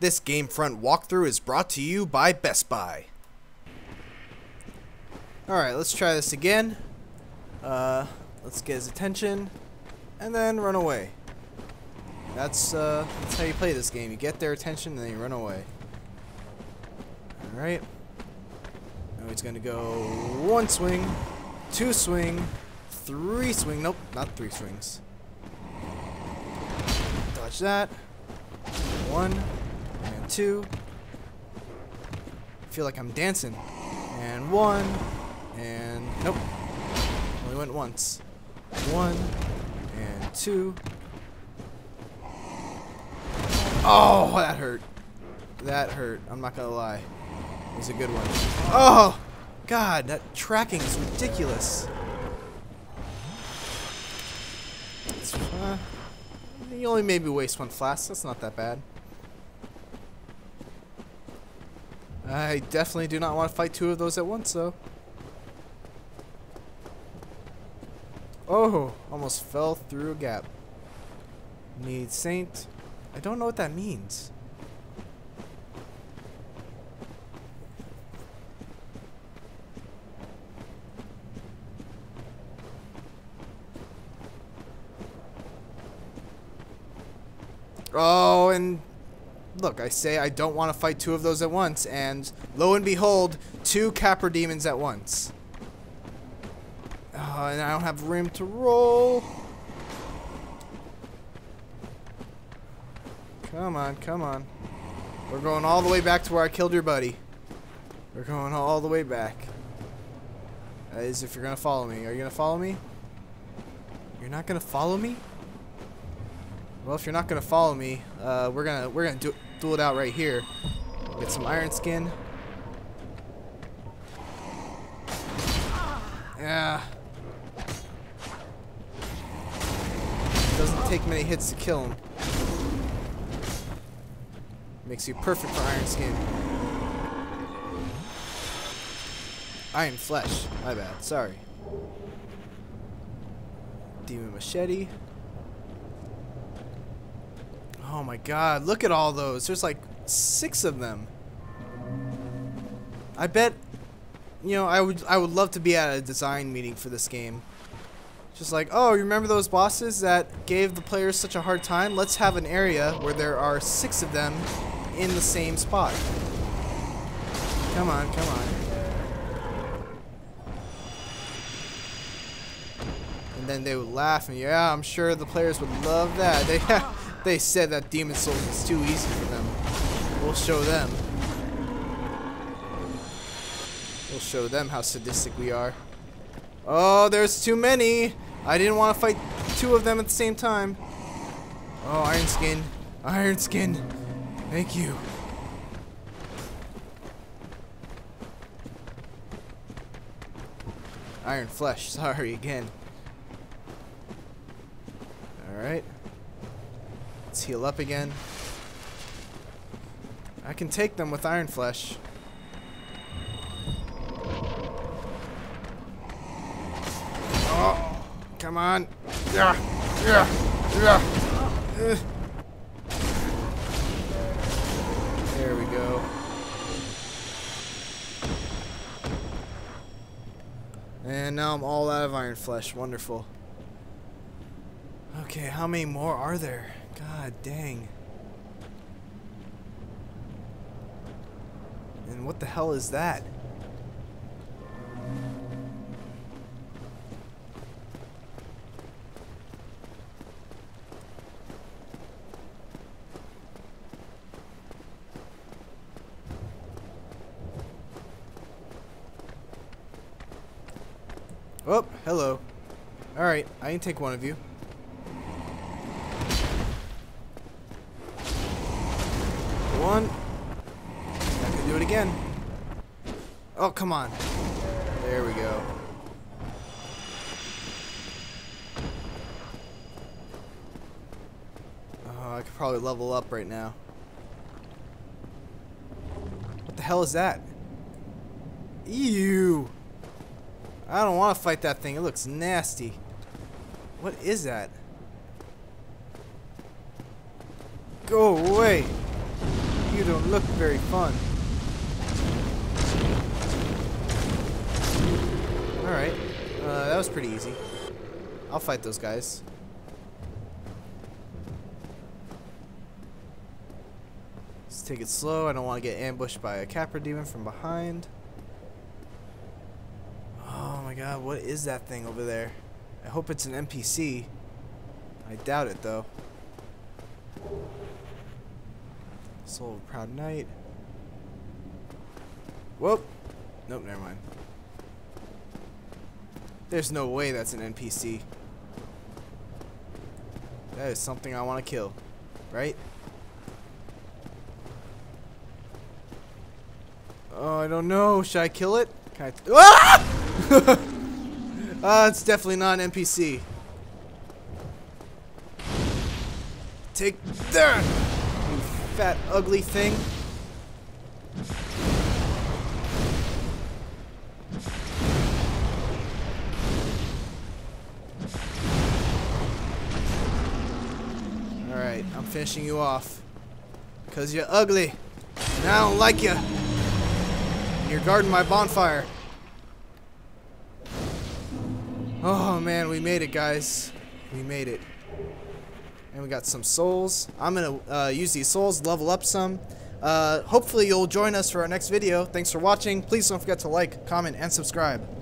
This Gamefront walkthrough is brought to you by Best Buy. Alright, let's try this again. Let's get his attention, and then run away. That's how you play this game. You get their attention, and then you run away. Alright. Now he's gonna go one swing, two swing, three swing. Nope, not three swings. Dodge that. One. Two. I feel like I'm dancing. And one. And nope. Only went once. One. And two. Oh, that hurt. That hurt. I'm not gonna lie. It was a good one. Oh, God, that tracking is ridiculous. You only made me waste one flask. That's not that bad. I definitely do not want to fight two of those at once, though. Oh, almost fell through a gap. Need Saint. I don't know what that means. Oh, and... look, I say I don't want to fight two of those at once, and lo and behold, two Capra Demons at once. And I don't have room to roll. Come on, come on. We're going all the way back to where I killed your buddy. We're going all the way back. That is if you're going to follow me. Are you going to follow me? You're not going to follow me? Well, if you're not going to follow me, we're gonna duel it out right here. Get some Iron Skin. Yeah. Doesn't take many hits to kill him. Makes you perfect for Iron Skin. Iron Flesh. My bad. Sorry. Demon Machete. Oh my God, look at all those. There's like 6 of them. I bet, you know, I would love to be at a design meeting for this game. Just like, oh, you remember those bosses that gave the players such a hard time? Let's have an area where there are 6 of them in the same spot. Come on, come on. And then they would laugh and, yeah, I'm sure the players would love that. They said that Demon Souls is too easy for them. We'll show them. We'll show them how sadistic we are. Oh, there's too many. I didn't want to fight 2 of them at the same time. Oh, Iron Skin. Iron Skin. Thank you. Iron Flesh. Sorry again. Alright. Let's heal up again. I can take them with Iron Flesh. Oh, come on. Yeah, yeah, yeah. There we go. And now I'm all out of Iron Flesh. Wonderful. Okay, how many more are there? God dang. And what the hell is that? Oh, hello. Alright, I can take one of you. One. I can do it again. Oh, come on. There we go. Oh, I could probably level up right now. What the hell is that? Ew. I don't want to fight that thing. It looks nasty. What is that? Go away. You don't look very fun. Alright. That was pretty easy. I'll fight those guys. Let's take it slow. I don't want to get ambushed by a Capra Demon from behind. Oh my god, what is that thing over there? I hope it's an NPC. I doubt it, though. Soul of a Proud Knight. Whoop! Nope, never mind. There's no way that's an NPC. That is something I want to kill, right? Oh, I don't know. Should I kill it? Can I ah! It's definitely not an NPC. Take that, you fat, ugly thing. Alright, I'm finishing you off. Because you're ugly. And I don't like you. You're guarding my bonfire. Oh man, we made it, guys. We made it. And we got some souls. I'm going to use these souls, level up some. Hopefully you'll join us for our next video. Thanks for watching. Please don't forget to like, comment, and subscribe.